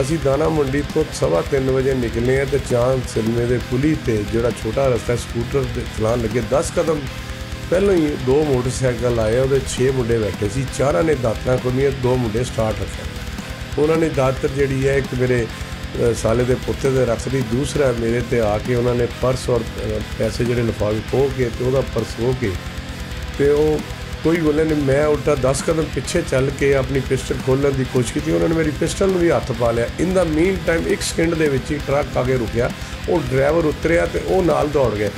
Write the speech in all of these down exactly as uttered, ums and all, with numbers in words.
असी दाना मंडी तो सवा तीन बजे निकले हैं तो चांद सिलमे के पुली से जोड़ा छोटा रस्ता स्कूटर चलान लगे दस कदम पहलों ही दो मोटरसाइकिल आए और छे मुंडे बैठे सी चार ने दातना खोलिया दो मुंडे स्टार्ट रखे उन्होंने दातर जी है एक मेरे साले के पुत्ते से रख दी दूसरा मेरे ते आके उन्होंने पर्स और पैसे जोड़े लिफाफे खो के तो वह पर्स खो के तो कोई बोले ने मैं उल्टा दस कदम पिछे चल के अपनी पिस्टल खोलने की कोशिश की उन्होंने मेरी पिस्टल में भी हथ पा लिया। इन द मीन टाइम एक सेकंड के विच ही ट्रक आके रुकिया और ड्राइवर उतरिया तो वह नाल दौड़ गए।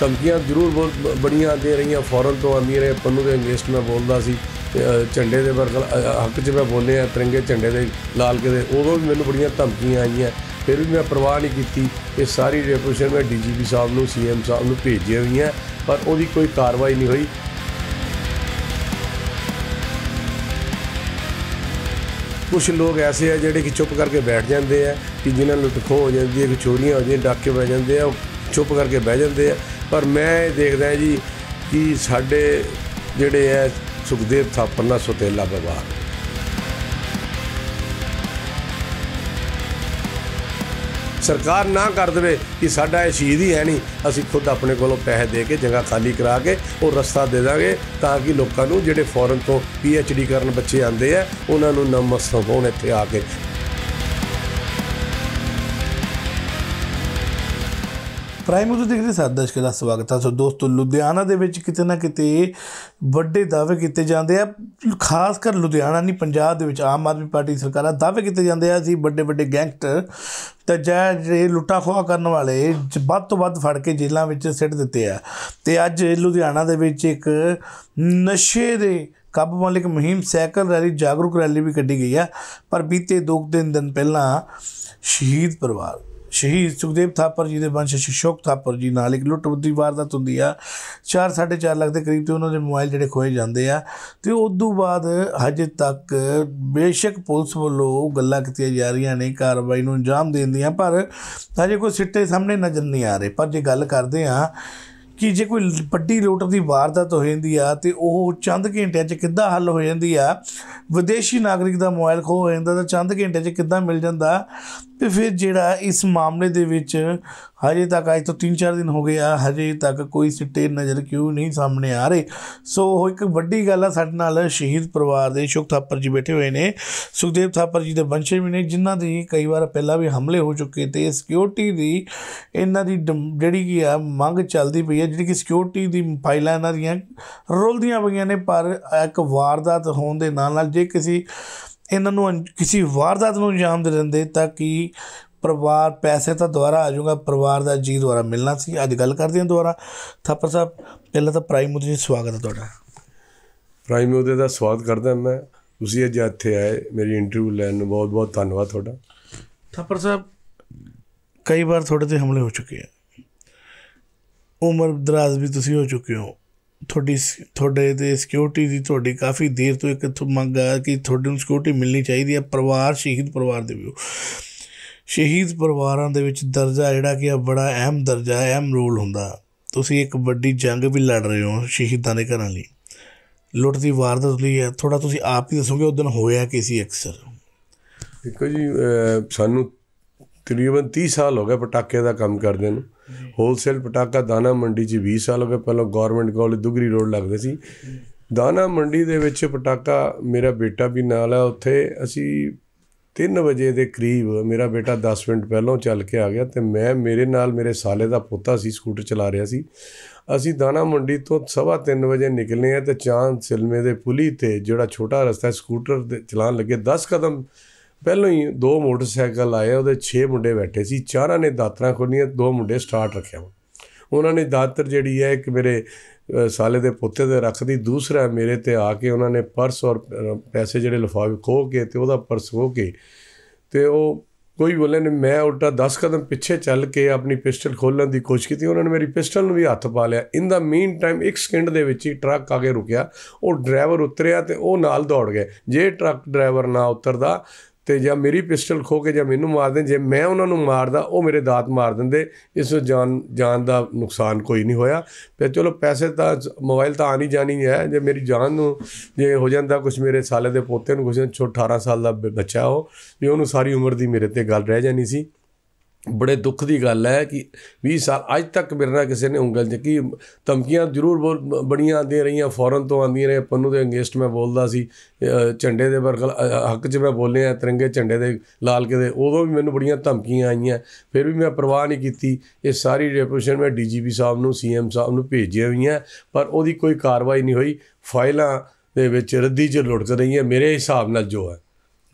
धमकियाँ जरूर बहुत बड़िया दे रही फॉरन तो आदि रहे पन्नू के अगेंस्ट मैं बोलता सी झंडे के वर्ग हक च मैं बोले तिरंगे झंडे के लाल के उदों भी मैंने बड़िया धमकियाँ आई फिर भी मैं परवाह नहीं की। ये सारी रेपोशन मैं डी जी पी साहब को सी एम साहब को भेजी हुई है पर उसकी कोई कार्रवाई नहीं हुई। कुछ लोग ऐसे है जोड़े कि चुप करके बैठ जाते हैं कि जिन्हें लुटखो हो जाती है कि चोरियाँ हो जाए डाके बह जाते हैं चुप करके बह जाते हैं। पर मैं देखता है जी कि साढ़े जोड़े है सुखदेव थापर ना सौतेला व्यवहार सरकार ना कर दे कि साडा यह शहीद ही है नहीं असी खुद अपने को पैसे दे के जगह खाली करा के और रस्ता दे देंगे ताकि लोगों को जोड़े फॉरन तो पी एच डी करन बच्चे आते हैं उन्होंने नमस्तक होने इत्थे आके प्राइम उदय देखते सात दर्शकों का स्वागत है। सो दोस्तों लुधियाना दे विच किते ना किते बड़े दावे किए जाते हैं खासकर लुधियाना नहीं पंजाब दे विच आम आदमी पार्टी सरकार दावे किए जाते हैं जी बड़े बड़े गैंगस्टर तो जै लुटा खोह करने वाले वध तो वध फड़ के जेलों में सिट दिते हैं। तो अज लुधियाना दे विच एक नशे दे काबू वाली एक मुहिम साइकिल रैली जागरूक रैली भी कड्ढी गई है। पर बीते दो तीन दिन पहला शहीद परिवार शहीद सुखदेव थापर जी के वंश अशोक थापर जी नाल एक लुटबुद्धी वारदात होंगी आ चार साढ़े चार लाख के करीब तो उन्होंने मोबाइल जोड़े खोए जाते हैं। तो उदू बाद हजे तक बेशक पुलिस वालों गल्लां कीतियां जा रही ने कार्रवाई को अंजाम देण दियां पर हजे कोई सिट्टे सामने नज़र नहीं आ रहे। पर जे गल करते हाँ कि जे कोई वड्डी लूट की वारदात हो जाती है तो वह चंद घंटिया कि हल हो जाती आ विदेशी नागरिक का मोबाइल खो हो जाता तो चंद घंटिया कि मिल जाता। तो फिर जिहड़ा इस मामले के विच हजे तक अज तो तीन चार दिन हो गया हजे तक कोई सिट्टे नज़र क्यों नहीं सामने आ रहे। सो एक वड्डी गल आ साडे नाल शहीद परिवार के अशोक थापर जी बैठे हुए हैं सुखदेव थापर जी के वंशज भी ने जिन्हां दे कई बार पहला भी हमले हो चुके थे सिक्योरिटी की इन्हां दी जिहड़ी की आ मंग चलती पई है जिहड़ी कि सिक्योरिटी दी फाइलां इन्हां दीयां रोलदियां पईयां ने पर एक वारदात होण दे नाल नाल जे किसी इन्हों किसी वारदात को अंजाम दे देंगे ताकि परिवार पैसे तो दुबारा आ जाऊगा परिवार का जी दुबारा मिलना सी। अज गल करते हैं दुबारा थापर साहब पहला तो प्राइम उदय स्वागत है तुहाडा। प्राइम उदय का स्वागत करदा मैं तुसीं अज इत्थे आए मेरी इंटरव्यू लैण नूं बहुत बहुत धन्नवाद तुहाडा। थापर साहब कई बार तुहाडे ते हमले हो चुके हैं उम्र दराज भी तुसीं हो चुके हो थोड़ी थोड़े तो सिक्योरिटी की थोड़ी काफ़ी देर तो एक मंग आ कि थोड़ी सिक्योरिटी मिलनी चाहिए परिवार शहीद परिवार दे भी शहीद परिवारों के दर्जा जोड़ा कि बड़ा अहम दर्जा अहम रोल होंदा। तुसी एक बड़ी जंग भी लड़ रहे हो शहीदों के घरों लई लुट की वारदात लई है थोड़ा तुसी आप ही दसोगे उस दिन होया कि सी। अक्सर देखो जी सानू तकरीबन तीस साल हो गए पटाके का काम करदे नूं होलसेल पटाका दाना मंडी च बीस साल हो गए पहले गौरमेंट कॉलेज दुगरी रोड लगदे सी दाना मंडी दे विच पटाका मेरा बेटा भी नाल है उत्थे असी तीन बजे के करीब मेरा बेटा दस मिनट पहलों चल के आ गया तो मैं मेरे नाल मेरे साले का पोता सी स्कूटर चला रहा सी असी दाना मंडी तो सवा तीन बजे निकले हैं तो चांद सिलमे के पुली ते जोड़ा छोटा रस्ता स्कूटर चलान लगे दस कदम पहलों ही दो मोटरसाइकिल आए और छे मुंडे बैठे सी चार ने दातर खोलिया दो मुंडे स्टार्ट रखे उन्होंने दातर जी है एक मेरे साले के पुत्ते से रख दी दूसरा मेरे ते आके उन्होंने पर्स और पैसे जोड़े लिफाफे खो के तो वह पर्स खो के तो वह कोई बोले ने मैं उल्टा दस कदम पिछे चल के अपनी पिस्टल खोलने की कोशिश की उन्होंने मेरी पिस्टल में भी हथ पा लिया। इन द मीन टाइम एक सेकंड के विच ही ट्रक आके रुकिया और ड्राइवर उतरिया तो वह नाल दौड़ गए जे ट्रक ड्राइवर ना उतरता तो या मेरी पिस्टल खो के या मैनू मार दें, जे मैं उन्होंने मारदा वो मेरे दात मार देंगे, इस जान जान का नुकसान कोई नहीं होया। तो चलो पैसे तो मोबाइल तो आनी जानी है, जे मेरी जान जे हो जाता कुछ मेरे साले के पोते कुछ छो अठारह साल का बच्चा हो जो उन्होंने सारी उम्र की मेरे ते गल रह जानी सी। बड़े दुख की गल है कि बीस साल अज तक मेरे ना किसी ने उंगल चुकी। धमकियां जरूर बोल बड़िया आदि रही, फॉरन तो आदि रही, पन्नू के अगेंस्ट मैं बोलता सी, झंडे के बरखल हक च मैं बोलिया, तिरंगे झंडे के लाल के उदों भी मैंने बड़िया धमकियां आईया, फिर भी मैं परवाह नहीं की। ये सारी रिपोर्ट मैं डी जी पी साहब नूं सी एम साहब नूं भेजिया हुई हैं, पर उसकी कोई कार्रवाई नहीं हुई। फाइलों के विच रद्दी च लुढ़क रही है मेरे हिसाब नाल जो है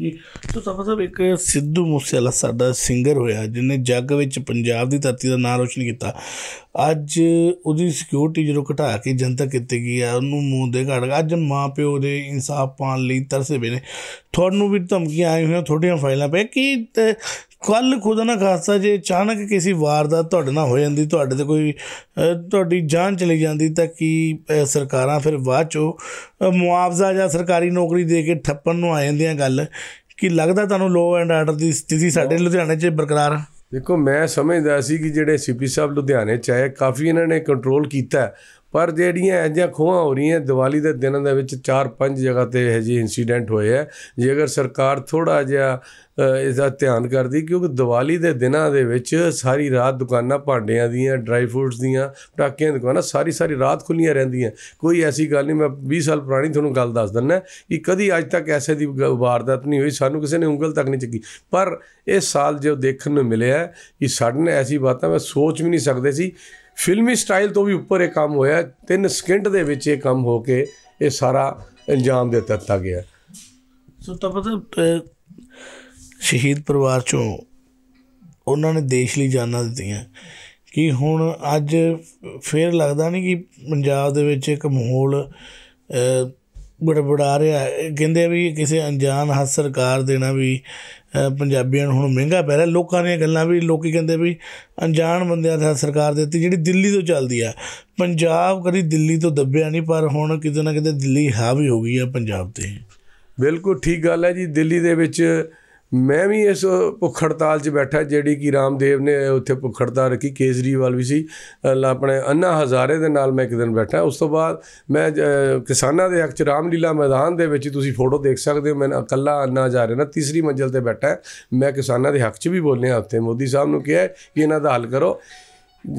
जी। तो थप्पड़ साहब, एक सिद्धू मूसे वाला साडा सिंगर होया जिन्हें जग विच पंजाब दी धरती दा नां रोशन कीता, अज उहदी सिक्योरिटी जो घटा के जनता किते गई है, उहनूं मूंह दे घड़ अज माँ प्यो दे इंसाफ पाउण लई तरसे पए ने। तुहानूं भी धमकियां आई होईयां, तुहाडीआं फाइलां पे कि कल खुदा ना खासा जे अचानक किसी वारदात तुहाडे नाल हो जांदी, तुहाडे ते कोई तुहाडी जान चली जांदी, तां कि सरकारां फिर बाद चो मुआवजा जां सरकारी नौकरी दे के ठप्पण नूं आ जांदी गल कि लगदा तुहानूं लॉ एंड आर्डर दी स्थिति साडे लुधियाणे च बरकरार? देखो मैं समझदा सी कि जिहड़े सी पी साहब लुधियाणे च आए काफ़ी इन्हां ने कंट्रोल कीता, पर जिहड़ियां ऐजियां खोहां हो रही हैं दिवाली के दिनों दे विच चार पांच जगह ते इहो जिहे इंसीडेंट होए है। जे अगर सरकार थोड़ा जिहा इसका ध्यान करती, क्योंकि दिवाली के दिनों के सारी रात दुकाना भांडिया दियाँ, ड्राई फ्रूट्स दियाँ, पटाकिया दुकाना सारी सारी रात खुलिया रहिंदियां। कोई ऐसी गल नहीं, मैं बीस साल पुरानी थोड़ा गल दस दिना कि कभी अज तक ऐसे दी वारदात नहीं हुई, सानू किसी ने उंगल तक नहीं चुकी। पर इस साल जो देखने को मिले है कि साढ़े ने ऐसी बातें मैं सोच भी नहीं सकते सी। फिल्मी स्टाइल तो भी उपर यह काम होया, तीन सकिंट दे विच यह काम हो के ये सारा अंजाम दे दिता गया। सो तो मतलब शहीद परिवार चों उन्होंने देश लिए जाना दित्तियां कि हुण अज फिर लगता नहीं कि पंजाब दे विच इक माहौल बड़बड़ा रहा है, कहिंदे भी किसी अनजान हथ सरकार देना भी पंजाबियों नूं हुण महंगा पै रहा। लोकां दीयां गल्लां भी लोकी कहिंदे भी अनजान बंदियां दा सरकार दित्ती जिहड़ी दिल्ली तो चलदी आ, पंजाब कदी दिल्ली तो दब्बिया नहीं, पर हुण किते ना किते दिल्ली हावी हो गई है पंजाब ते। बिल्कुल ठीक गल है जी। दिल्ली दे विच मैं भी इस भुख हड़ताल च बैठा जी कि रामदेव ने उत्थे भुख हड़ताल रखी, केजरीवाल भी सी, अपने अन्ना हजारे के नाल मैं एक दिन बैठा। उस तो बाद मैं किसानों के हक च रामलीला मैदान के विच तुसीं फोटो देख सकते हो, मैं इकल्ला अन्ना हजारे ना तीसरी मंजिल पर बैठा। मैं किसानों के हक च भी बोलिया, उत्थे मोदी साहब नूं कहा कि इन्हां दा हल करो।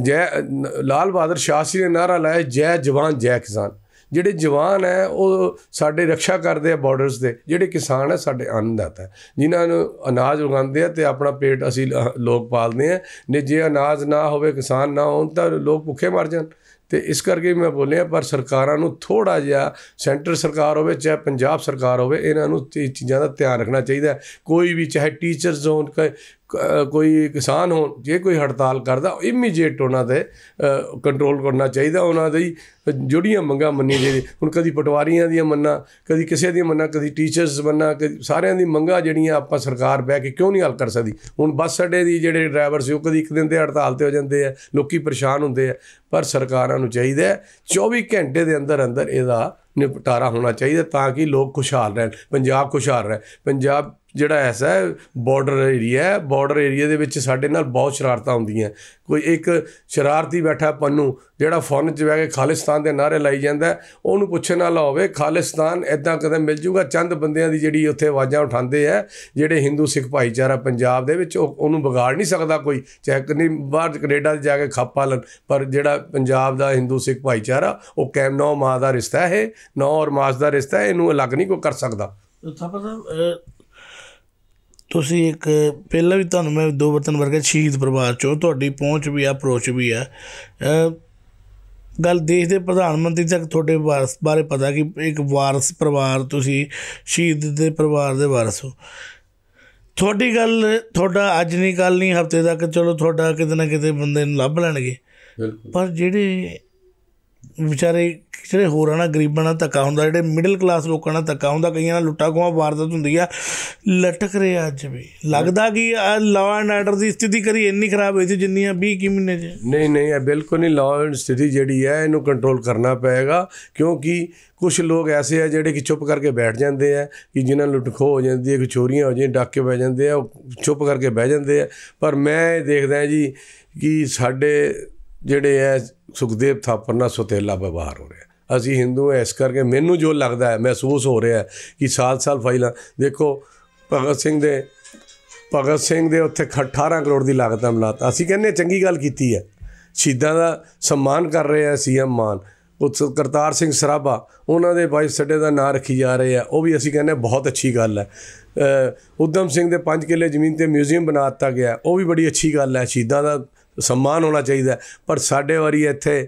जय लाल बहादुर शास्त्री ने नारा लाया, जय जवान जय किसान। ਜਿਹੜੇ ਜਵਾਨ ਹੈ ਉਹ ਸਾਡੇ ਰੱਖਿਆ ਕਰਦੇ ਆ ਬਾਰਡਰਸ ਦੇ, ਜਿਹੜੇ ਕਿਸਾਨ ਹੈ ਸਾਡੇ ਅੰਨਦਾਤਾ ਹੈ, ਜਿਨ੍ਹਾਂ ਨੂੰ ਅਨਾਜ ਉਗਾਉਂਦੇ ਆ ਤੇ ਆਪਣਾ ਪੇਟ ਅਸੀਂ ਲੋਕ ਪਾਲਦੇ ਆ। ਨੇ ਜੇ ਅਨਾਜ ਨਾ ਹੋਵੇ, ਕਿਸਾਨ ਨਾ ਹੋਣ ਤਾਂ ਲੋਕ ਭੁੱਖੇ ਮਰ ਜਾਣ। तो इस करके मैं बोलिया पर सरकारां नूं थोड़ा जिहा, सेंटर सरकार होवे चाहे पंजाब सरकार होवे, इन्हां नूं चीज़ां दा ध्यान रखना चाहिए। कोई भी चाहे टीचर्स होण कोई किसान होण, जे कोई हड़ताल करदा इमीजिएट उन्हां दे कंट्रोल करना चाहिए, उन्हां दी जुड़ियां मंगां मन्नी जाए। हुण कदी पटवारियां दी मन्ना, कदी किसी दी मन्ना, कदी टीचर्स मन्ना, कदी सारियां दी मंगां जिहड़ियां आपां सरकार बह के क्यों नहीं हल कर सकदी। हुण बस अड्डे दी जिहड़े ड्राइवर सी ओह कदी इक दिन ते हड़ताल ते हो जांदे आ, लोकी परेशान हुंदे आ। पर सरकारां नूं चाहीदा चौबीस घंटे दे अंदर अंदर इहदा निपटारा होना चाहिए, ताकि लोग खुशहाल रहन, पंजाब खुशहाल रहे। पंजाब जिहड़ा ऐसा है बॉर्डर एरिया है, बॉर्डर एरिया दे विच साडे नाल बहुत शरारतां हुंदियां। कोई एक शरारती बैठा पन्नू जिहड़ा फोन च बह के खालिस्तान दे नारे लाई जांदा, उहनूं पुछण वाला होवे खालिस्तान इदां कदे मिल जूगा। चंद बंदियां दी जिहड़ी उत्थे आवाज़ां उठांदे आ, जिहड़े हिंदू सिख भाईचारा पंजाब दे विच, उहनूं बिगाड़ नहीं सकदा कोई, चाहे किन्नी बाहर कनेडा जाके खापा लैन, पर जिहड़ा पंजाब दा हिंदू सिख भाईचारा ओह कैम नौ मां दा रिश्ता है, नौ और मास दा रिश्ता है, इहनूं अलग नहीं कोई कर सकदा। तुसी एक पहला भी तुहानूं मैं दो बर्तन वर्गा शहीद परिवार चो तुहाडी पहुँच भी है, अप्रोच भी है, गल देश के दे प्रधानमंत्री तक तुहाडे वारस बारे पता कि एक वारस परिवार, तुसी शहीद दे परिवार दे वारस हो। तुहाडी गल तुहाडा अज नहीं कल नहीं हफ्ते तक चलो तुहाडा किते ना किते बंदे नूं लभ लैणगे, पर जिहड़े बेचारे ਜਿਹੜੇ होर ना गरीबों का धक्का होंगे, जोड़े मिडल क्लास लोगों का धक्का होंगे, कई लुट्टा खोह वारदात होंगी आ लटक रहे अज भी लगता कि लॉ एंड आर्डर की स्थिति करी इन्नी खराब हुई थी जिन्नी भी की महीने नहीं नहीं बिल्कुल नहीं। लॉ एंड स्थिति जी है इनू कंट्रोल करना पएगा क्योंकि कुछ लोग ऐसे है जोड़े कि चुप करके बैठ जाते हैं कि जिन्हें लुटखो हो जाती है, कि चोरियाँ हो जाए, डाके पै जाते हैं, चुप करके बह जाते हैं। पर मैं देखता जी कि साढ़े जोड़े है सुखदेव थापर नाल सौतेला व्यवहार हो रहा है। असी हिंदू हैं इस करके मैनू जो लगता है महसूस हो रहा है कि साल साल फाइलों देखो भगत सिंह दे भगत सिंह दे उत्थे अठारह करोड़ की लागत मिलाता। असी कहने चंगी गल की है, शहीदों का सम्मान कर रहे हैं सी एम मान, उस करतार सिंह सराभा उन्होंने वाइफ सड्डे का नाँ रखी जा रहे हैं, वह भी असी कहने बहुत अच्छी गल है। उधम सिंह दे पाँच किले जमीन पर म्यूजियम बना दिता गया, वह भी बड़ी अच्छी गल है, शहीदों का सम्मान होना चाहिए। पर साढ़े वारी इत्थे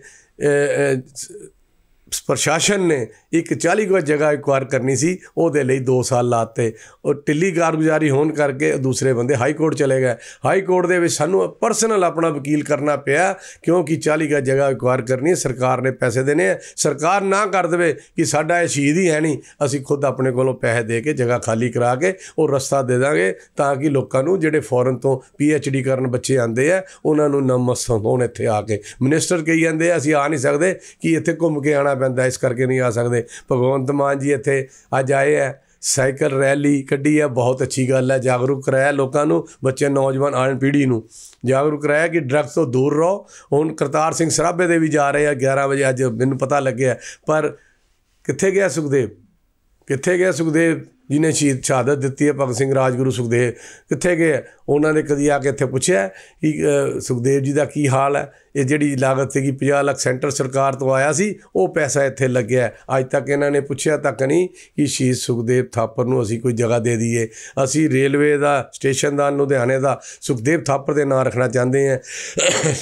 प्रशासन ने एक चाली को जगह एक्वायर करनी सी, उहदे लई दो साल लाते और टिल्ली कारगुजारी होने करके दूसरे बंदे हाई कोर्ट चले गए। हाई कोर्ट दे विच सानू परसनल अपना वकील करना पिया क्योंकि चाली का जगह एक्वायर करनी है, सरकार ने पैसे देने हैं। सरकार ना कर देवे कि साडा इह शहीद ही है नहीं, असी खुद अपने कोलों पैसे दे के जगह खाली करा के और रस्ता दे देंगे ताकि लोकां नू जिहड़े फॉरन तो पी एच डी करन बच्चे आंदे है उन्हां नू नमस होण। इत्थे आके मिनिस्टर कही जांदे असी आ नहीं सकदे कि इत्थे घुम के आना पैंदा, इस करके नहीं आ सकते। भगवंत मान जी इत्थे अज आए है, साइकिल रैली कड्ढी है, बहुत अच्छी गल है, जागरूक कराया लोगों नू, बच्चे नौजवान आन पीढ़ी नू जागरूक कराया कि ड्रग्स तो दूर रहो। हुण करतार सिंह सराभे दे भी जा रहे हैं ग्यारह बजे, अज मैनूं पता लग्गिया। पर कित्थे गया सुखदेव, कित्थे गया सुखदेव जिन्हें शहीद शहादत दी है, भगत सिंह, राजगुरू, सुखदेव कित्थे गए? उन्होंने कभी आके इत्थे पूछया कि सुखदेव जी का की हाल है? ये जी लागत है कि पचास लाख सेंटर सरकार तो आया सी, वो पैसा इत्थे लग्या अज तक इन्होंने पूछया तक नहीं कि शहीद सुखदेव थापर नूं असी कोई जगह दे दीए। असी रेलवे का स्टेशन का लुधियाने का सुखदेव थापर के नाम रखना चाहते हैं।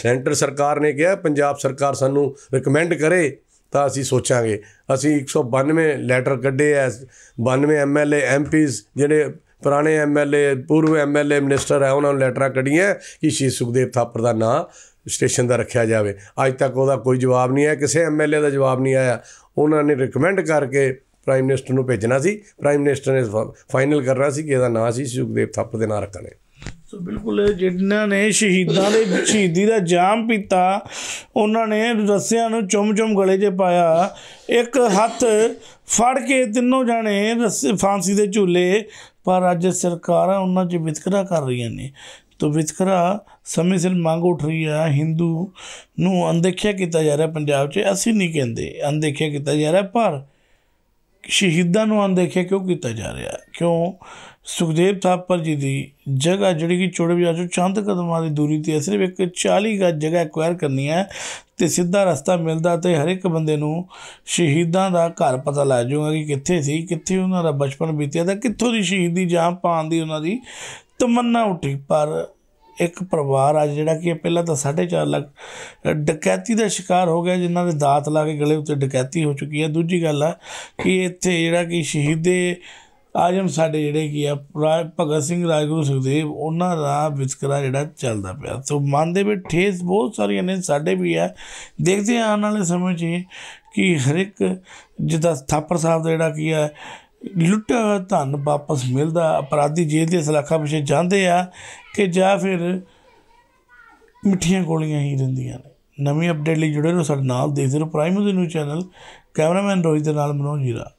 सेंटर सरकार ने कहा पंजाब सरकार सानू रिकमेंड करे तो असी सोचांगे। असी एक सौ बानवे लैटर कढ़े है, बानवे M L A M Ps जोड़े पुराने एम एल ए पूर्व एम एल ए मिनिस्टर है उन्होंने लैटर कढ़िया कि श्री सुखदेव थापर का नाँ स्टेशन का रखा जाए। अज तक वह कोई जवाब नहीं आया, किसी एम एल ए का जवाब नहीं आया। उन्होंने रिकमेंड करके प्राइम मिनिस्टर को भेजना सी, प्राइम मिनिस्टर ने फाइनल करना सी कि इसका नाँ श्री सुखदेव थापर के नाँ रखना। तो बिल्कुल जिन्होंने शहीदों के शहीदी का जाम पीता उन्होंने रस्सिया चुम चुम गले च पाया, एक हथ फड़ के तीनों जाने रस्से फांसी के झूले। पर अज सरकार उन्होंने वितकरा कर रही ने, तो वितकरा समय सिर मंग उठ रही है। हिंदू नूं अनदेखिया किया जा रहा पंजाब च, असी नहीं कहते अनदेखिया किया जा रहा, पर शहीदों को अनदेखिया क्यों किया जा रहा? क्यों सुखदेव थापर जी की जगह जी कि चोड़े बाजार चो चंद कदमों की दूरी पर सिर्फ एक चाली गज जगह एक्वायर करनी है तो सीधा रस्ता मिलता, तो हर एक बंदे नूं शहीदों का घर पता लग जाऊगा कि कित्थे सी, कित्थे उन्हां दा बचपन बीतिया था, कित्थों की शहीदी जान पाउण दी उन्हां दी तमन्ना उठी। पर एक परिवार आज जिहड़ा कि पहला तो साढ़े चार लाख डकैती का शिकार हो गया, जिन्हां दे दांत ला के गले उत्ते डकैती हो चुकी है। दूजी गल है कि इत्थे जिहड़ा कि शहीदे आजम साढ़े जिहड़े की आ भगत सिंह, राजगुरू, सुखदेव उन्हां दा वितकरा जिहड़ा चलदा पिया। सो मन दे विच ठेस बहुत सारियां ने, साढ़े भी है, देखदे आं आउण वाले समय च कि हर एक जिद्दां थापर साहब दा जिहड़ा की है लुट्टिया हुआ धन वापस मिलता, अपराधी जेल दी सलाखा पिछे जाते आ कि जा फिर मिठिया गोलियां ही रहिंदियां ने। नवीं अपडेट लिए जुड़े रहो साडे नाल, देखदे रहो prime Uday news channel. Cameraman Rohit दे नाल मनोज हीरा।